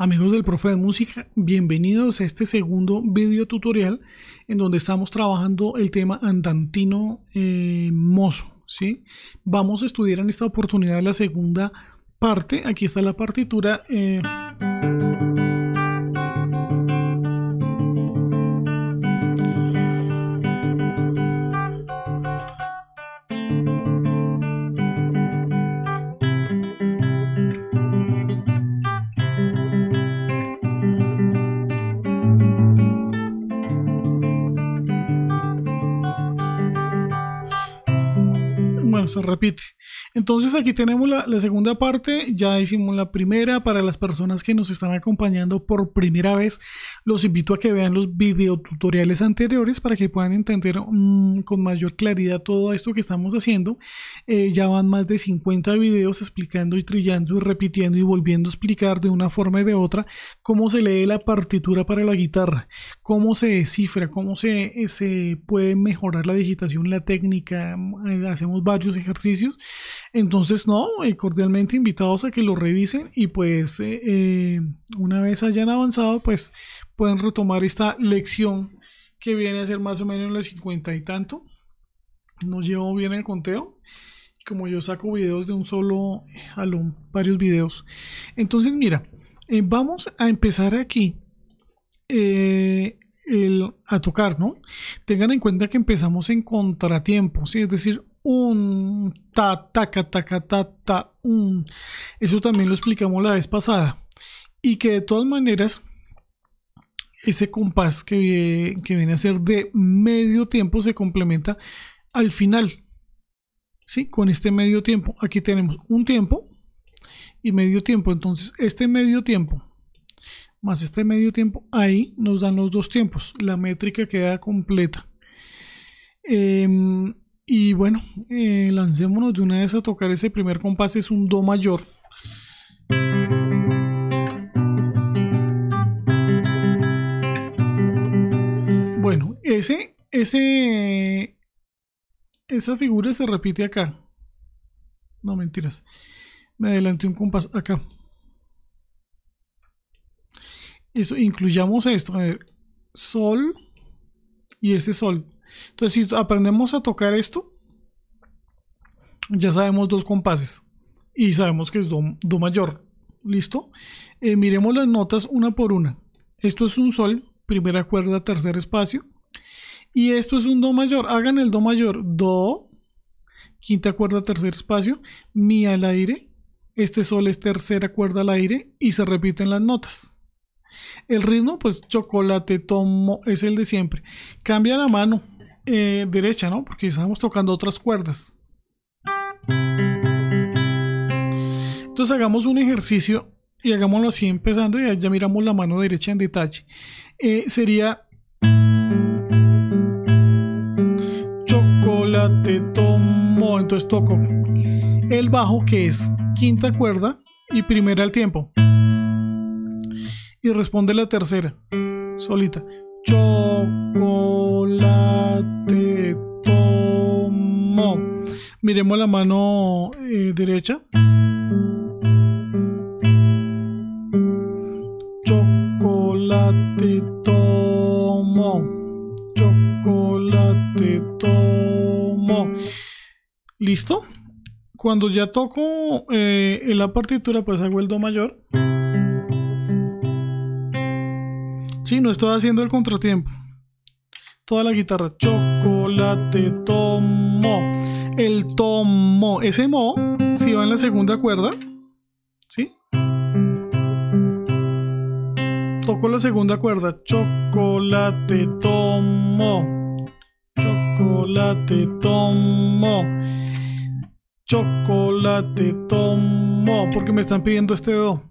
Amigos del Profe de Música, bienvenidos a este segundo video tutorial en donde estamos trabajando el tema andantino mozo, ¿sí? Vamos a estudiar en esta oportunidad la segunda parte. Aquí está la partitura. Se repite. Entonces aquí tenemos la segunda parte. Ya hicimos la primera. Para las personas que nos están acompañando por primera vez, los invito a que vean los videotutoriales anteriores para que puedan entender con mayor claridad todo esto que estamos haciendo. Ya van más de 50 videos explicando y trillando y repitiendo y volviendo a explicar de una forma y de otra cómo se lee la partitura para la guitarra, cómo se descifra, cómo se puede mejorar la digitación, la técnica. Hacemos varios ejercicios. Entonces, cordialmente invitados a que lo revisen y pues una vez hayan avanzado, pues pueden retomar esta lección que viene a ser más o menos las 50 y tanto. No llevo bien el conteo. Como yo saco videos de un solo jalón, varios videos. Entonces, mira, vamos a empezar aquí a tocar, ¿no? Tengan en cuenta que empezamos en contratiempo, ¿sí? Es decir, un ta, taca, taca, ta, ta, un. Eso también lo explicamos la vez pasada. Y que de todas maneras, ese compás que viene a ser de medio tiempo se complementa al final, ¿sí? Con este medio tiempo. Aquí tenemos un tiempo y medio tiempo. Entonces, este medio tiempo más este medio tiempo, ahí nos dan los dos tiempos. La métrica queda completa. Y bueno, lancémonos de una vez a tocar ese primer compás. Es un do mayor. Bueno, esa figura se repite acá. No, mentiras. Me adelanté un compás acá. Eso, incluyamos esto. A ver, sol y ese sol. Entonces, si aprendemos a tocar esto, ya sabemos dos compases y sabemos que es do mayor. ¿Listo? Miremos las notas una por una. Esto es un sol, primera cuerda, tercer espacio. Y esto es un do mayor. Hagan el do mayor. Do, quinta cuerda, tercer espacio, mi al aire. Este sol es tercera cuerda al aire y se repiten las notas. El ritmo, pues chocolate tomo, es el de siempre. Cambia la mano derecha, ¿no? Porque estamos tocando otras cuerdas. Entonces hagamos un ejercicio y hagámoslo así empezando y ya miramos la mano derecha en detalle. Sería chocolate tomo. Entonces toco el bajo, que es quinta cuerda y primera al tiempo, y responde la tercera solita. Chocolate tomo. Miremos la mano derecha. Chocolate tomo. Chocolate tomo. ¿Listo? Cuando ya toco en la partitura, pues hago el do mayor. Sí, no estoy haciendo el contratiempo. Toda la guitarra. Chocolate tomo. El tomo. Ese mo, si va en la segunda cuerda, ¿sí? Toco la segunda cuerda. Chocolate tomo. Chocolate tomo. Chocolate tomo. Porque me están pidiendo este do.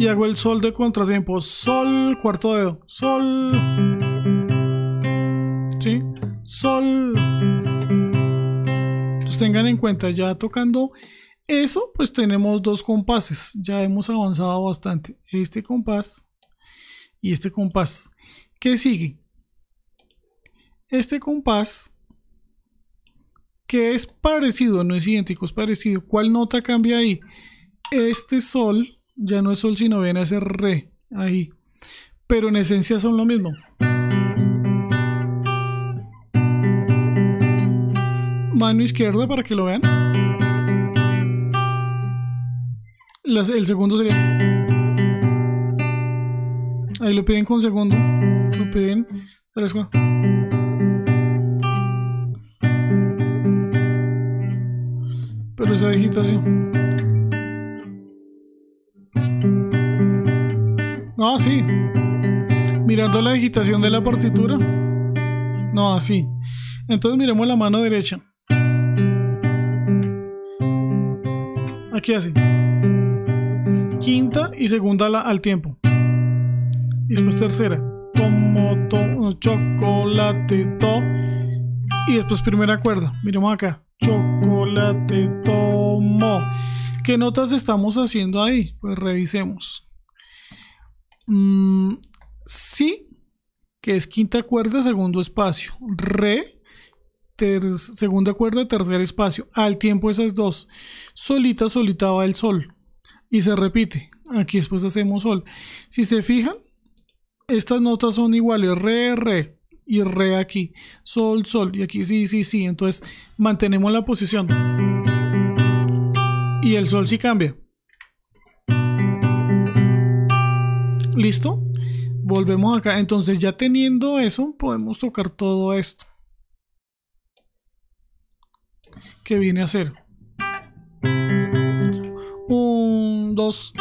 Y hago el sol de contratiempo. Sol, cuarto dedo. Sol. ¿Sí? Sol. Entonces tengan en cuenta, ya tocando eso, pues tenemos dos compases. Ya hemos avanzado bastante. Este compás y este compás. ¿Qué sigue? Este compás, que es parecido, no es idéntico, es parecido. ¿Cuál nota cambia ahí? Este sol ya no es sol sino viene a ser re ahí, pero en esencia son lo mismo. Mano izquierda para que lo vean. El segundo sería, ahí lo piden con segundo, lo piden 3, 4. Pero esa digitación no, así, mirando la digitación de la partitura, no, así. Entonces miremos la mano derecha, aquí así, quinta y segunda al tiempo, y después tercera, tomo, tomo, chocolate, to, y después primera cuerda, miremos acá, chocolate, tomo. ¿Qué notas estamos haciendo ahí? Pues revisemos. Sí, que es quinta cuerda, segundo espacio, re, segunda cuerda, tercer espacio, al tiempo esas dos, solita, solita va el sol, y se repite, aquí después hacemos sol. Si se fijan, estas notas son iguales, re, re, y re aquí, sol, sol, y aquí sí, sí, sí, entonces mantenemos la posición, y el sol sí cambia. Listo, volvemos acá. Entonces ya teniendo eso podemos tocar todo esto que viene a ser 1, 2,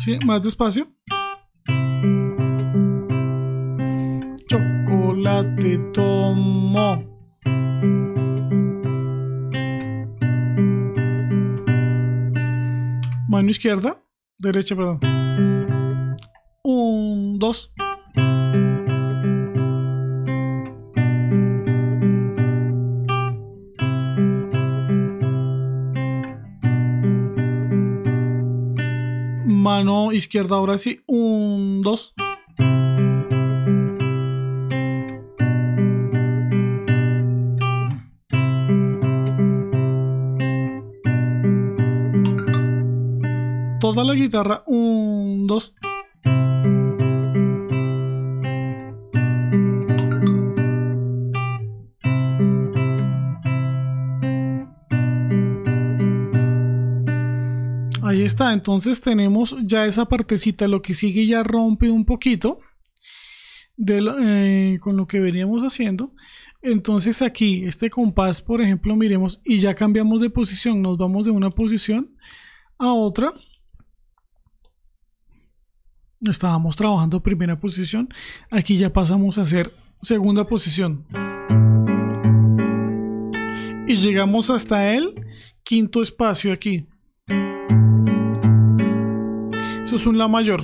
¿sí? Más despacio, chocolate tomo. Mano izquierda, derecha, perdón. 1, 2. Mano izquierda, ahora sí. 1, 2. Toda la guitarra, 1, 2. Ahí está, entonces tenemos ya esa partecita, lo que sigue ya rompe un poquito de con lo que veníamos haciendo. Entonces aquí, este compás, por ejemplo, miremos, y ya cambiamos de posición, nos vamos de una posición a otra. Estábamos trabajando primera posición, aquí ya pasamos a hacer segunda posición y llegamos hasta el quinto espacio aquí. Eso es un la mayor.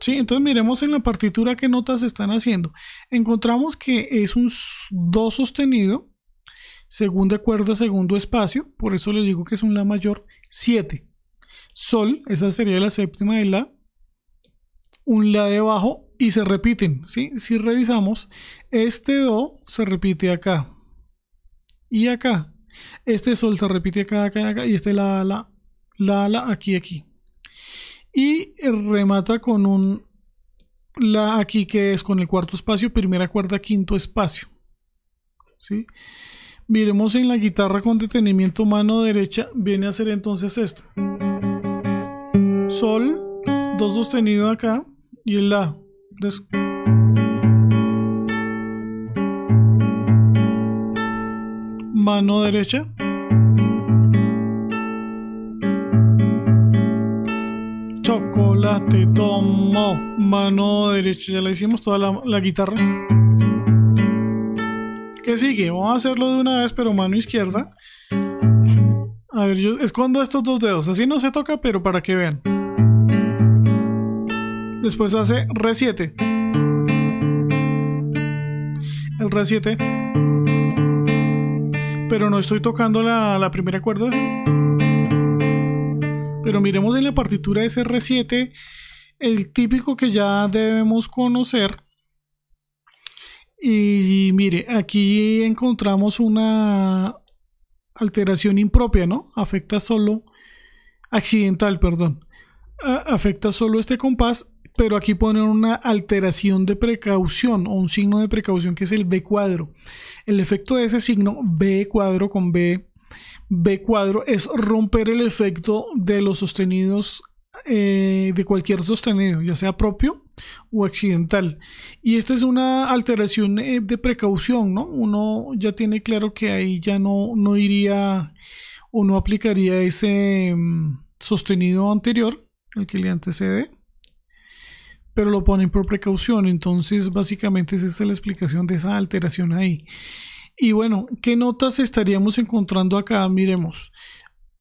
Sí, entonces miremos en la partitura qué notas están haciendo. Encontramos que es un do sostenido, segunda cuerda, segundo espacio, por eso les digo que es un la mayor 7, sol, esa sería la séptima de la, un la de bajo y se repiten, ¿sí? Si revisamos, este do se repite acá y acá, este sol se repite acá, acá, acá, y este la, aquí, aquí, y remata con un la aquí que es con el cuarto espacio, primera cuerda, quinto espacio, ¿sí? Miremos en la guitarra con detenimiento, mano derecha, viene a ser entonces esto. Sol, do sostenido acá y el la. Mano derecha. Chocolate tomo. Mano derecha, ya la hicimos toda la guitarra. ¿Qué sigue? Vamos a hacerlo de una vez, pero mano izquierda. A ver, yo escondo estos dos dedos, así no se toca, pero para que vean. Después hace re 7. El re 7. Pero no estoy tocando la primera cuerda. Pero miremos en la partitura ese re 7 el típico que ya debemos conocer. Y mire, aquí encontramos una alteración impropia, ¿no? Afecta solo, accidental, perdón. Afecta solo este compás, pero aquí ponen una alteración de precaución o un signo de precaución que es el B cuadro. El efecto de ese signo B cuadro con B cuadro es romper el efecto de los sostenidos, de cualquier sostenido, ya sea propio o accidental. Y esta es una alteración de precaución, ¿no? Uno ya tiene claro que ahí ya no iría o no aplicaría ese sostenido anterior, el que le antecede, pero lo ponen por precaución. Entonces básicamente es esta la explicación de esa alteración ahí. Y bueno, ¿qué notas estaríamos encontrando acá? Miremos,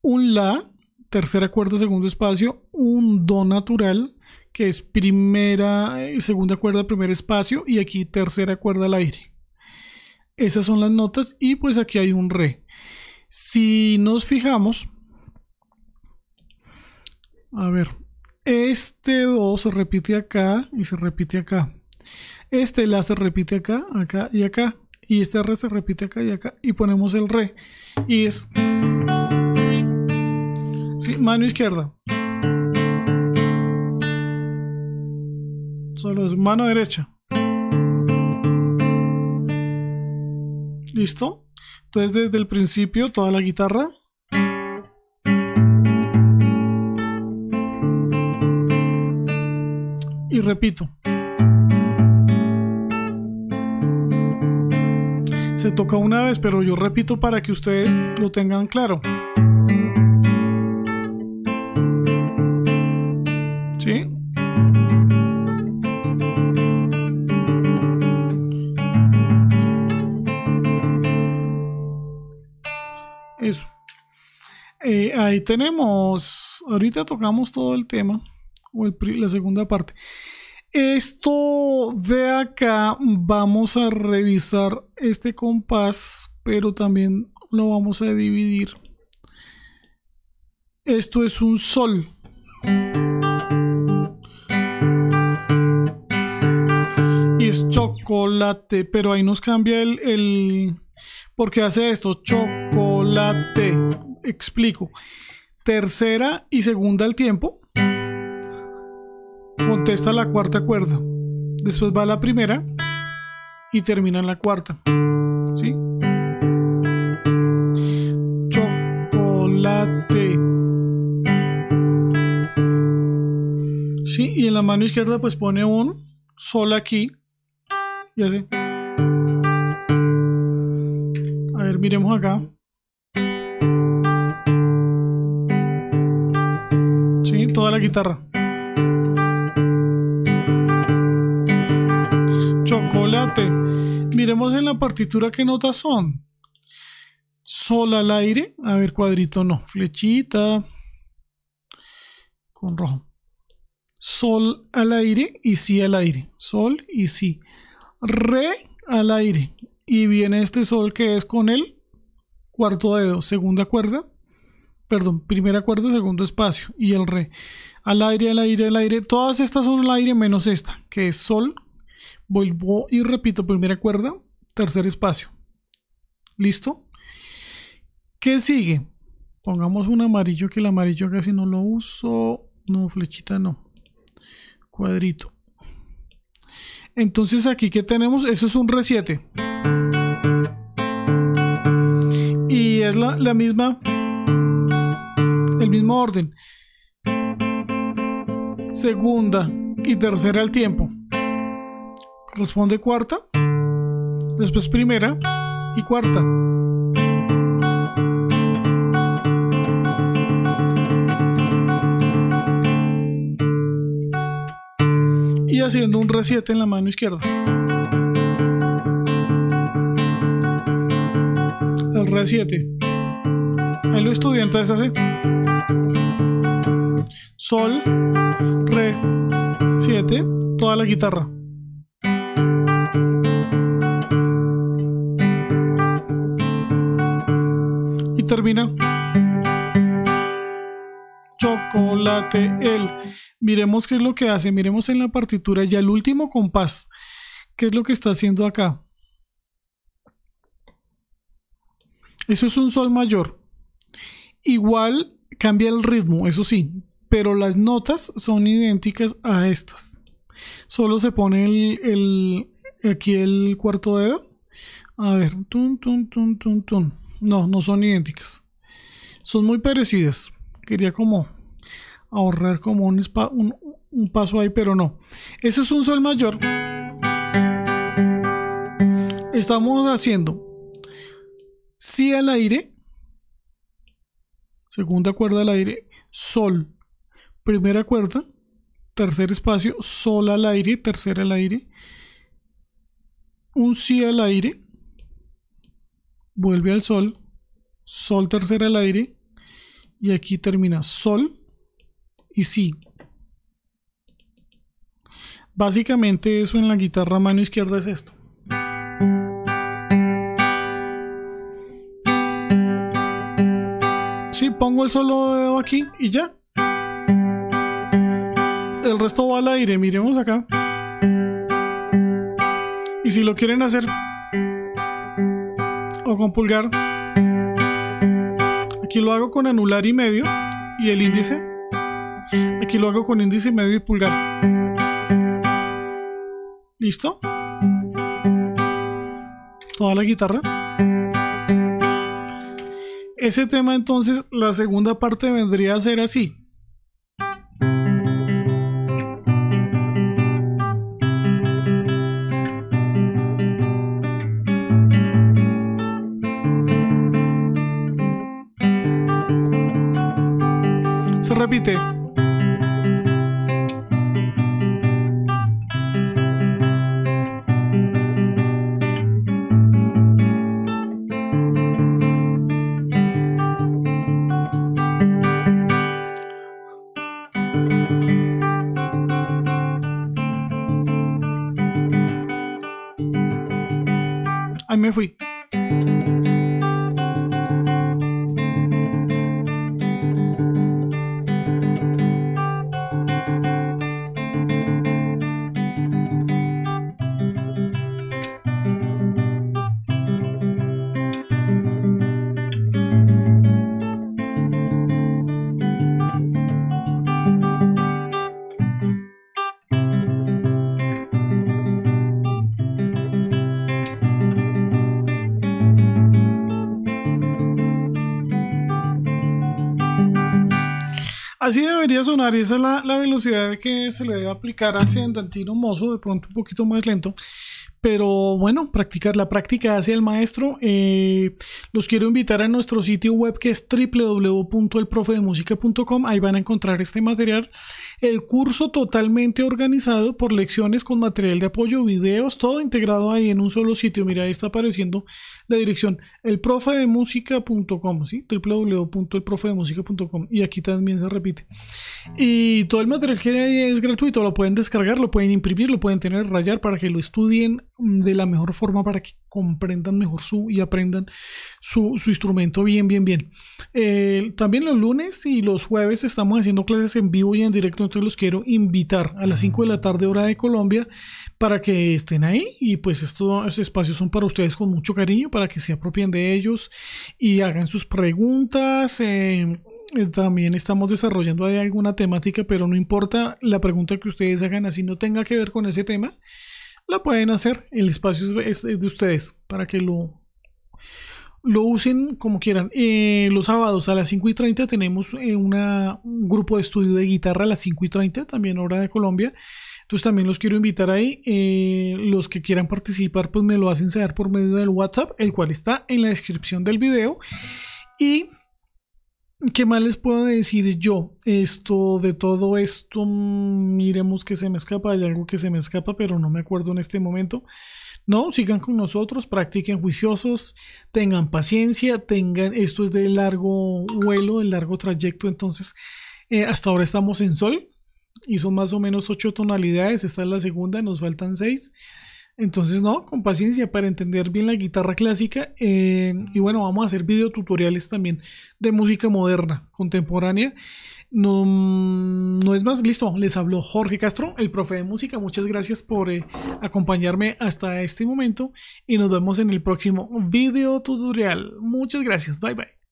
un la, tercera cuerda, segundo espacio, un do natural, que es primera, segunda cuerda, primer espacio, y aquí tercera cuerda al aire. Esas son las notas, y pues aquí hay un re. Si nos fijamos, a ver, este do se repite acá y se repite acá. Este la se repite acá, acá y acá. Y este re se repite acá y acá. Y ponemos el re. Y es... sí, mano izquierda. Solo es mano derecha. ¿Listo? Entonces desde el principio toda la guitarra. Y repito, se toca una vez, pero yo repito para que ustedes lo tengan claro, ¿sí? Eso. Ahí tenemos, ahorita tocamos todo el tema o la segunda parte. Esto de acá vamos a revisar este compás, pero también lo vamos a dividir. Esto es un sol. Y es chocolate, pero ahí nos cambia el porque hace esto, chocolate. Explico. Tercera y segunda al tiempo. Contesta la cuarta cuerda, después va la primera y termina en la cuarta, ¿sí? Chocolate, ¿sí? Y en la mano izquierda pues pone un sol aquí y así. A ver, miremos acá, ¿sí? Toda la guitarra. Chocolate. Miremos en la partitura qué notas son. Sol al aire. A ver, cuadrito no. Flechita. Con rojo. Sol al aire y si al aire. Sol y si. Re al aire. Y viene este sol que es con el cuarto dedo. Segunda cuerda. Perdón, primera cuerda, segundo espacio. Y el re. Al aire, al aire, al aire. Todas estas son al aire menos esta, que es sol. Vuelvo y repito, primera cuerda, tercer espacio. ¿Listo? ¿Qué sigue? Pongamos un amarillo, que el amarillo casi no lo uso. No, flechita no. Cuadrito. Entonces aquí que tenemos, eso es un re7. Y es la misma, el mismo orden. Segunda y tercera al tiempo. Responde cuarta, después primera y cuarta. Y haciendo un re7 en la mano izquierda. El re7. Ahí lo estudié, entonces hace sol, re7, toda la guitarra. Termina chocolate él. Miremos qué es lo que hace, miremos en la partitura ya el último compás. ¿Qué es lo que está haciendo acá? Eso es un sol mayor. Igual cambia el ritmo, eso sí, pero las notas son idénticas a estas. Solo se pone aquí el cuarto dedo. A ver, tun, tun, tun, tun, tun. No, no son idénticas. Son muy parecidas. Quería como ahorrar como un paso ahí, pero no. Eso es un sol mayor. Estamos haciendo si al aire, segunda cuerda al aire, sol, primera cuerda, tercer espacio, sol al aire, tercera al aire, un si al aire, vuelve al sol, sol tercera al aire, y aquí termina sol y si. Básicamente eso en la guitarra mano izquierda es esto. Sí, pongo el solo dedo aquí y ya. El resto va al aire, miremos acá. Y si lo quieren hacer o con pulgar, aquí lo hago con anular y medio y el índice. Aquí lo hago con índice y medio y pulgar. ¿Listo? Toda la guitarra. Ese tema, entonces, la segunda parte vendría a ser así. Se repite. Ahí me fui. Así debería sonar, y esa es la velocidad que se le debe aplicar a Santantino Mozo, de pronto un poquito más lento, pero bueno, practicar, la práctica hacia el maestro. Los quiero invitar a nuestro sitio web que es www.elprofedemusica.com. Ahí van a encontrar este material, el curso totalmente organizado por lecciones con material de apoyo, videos, todo integrado ahí en un solo sitio. Mira, ahí está apareciendo la dirección, elprofedemusica.com, ¿sí? www.elprofedemusica.com, y aquí también se repite. Y todo el material que hay es gratuito, lo pueden descargar, lo pueden imprimir, lo pueden tener, rayar, para que lo estudien de la mejor forma, para que comprendan mejor y aprendan su instrumento bien, bien, bien. También los lunes y los jueves estamos haciendo clases en vivo y en directo, entonces los quiero invitar a las 5 de la tarde hora de Colombia para que estén ahí, y pues estos espacios son para ustedes con mucho cariño, para que se apropien de ellos y hagan sus preguntas. También estamos desarrollando ahí alguna temática, pero no importa, la pregunta que ustedes hagan, así no tenga que ver con ese tema, la pueden hacer. El espacio es de ustedes, para que lo usen como quieran. Los sábados a las 5:30 tenemos un grupo de estudio de guitarra a las 5:30, también hora de Colombia. Entonces también los quiero invitar ahí. Los que quieran participar, pues me lo hacen saber por medio del WhatsApp, el cual está en la descripción del video. Y ¿qué más les puedo decir yo? De todo esto, miremos que se me escapa, hay algo que se me escapa, pero no me acuerdo en este momento. No, sigan con nosotros, practiquen juiciosos, tengan paciencia, esto es de largo vuelo, de largo trayecto. Entonces, hasta ahora estamos en sol, y son más o menos 8 tonalidades, esta es la segunda, nos faltan 6. Entonces, no, con paciencia para entender bien la guitarra clásica. Y bueno, vamos a hacer videotutoriales también de música moderna, contemporánea. No es más, listo. Les habló Jorge Castro, el profe de música. Muchas gracias por acompañarme hasta este momento. Y nos vemos en el próximo videotutorial. Muchas gracias. Bye, bye.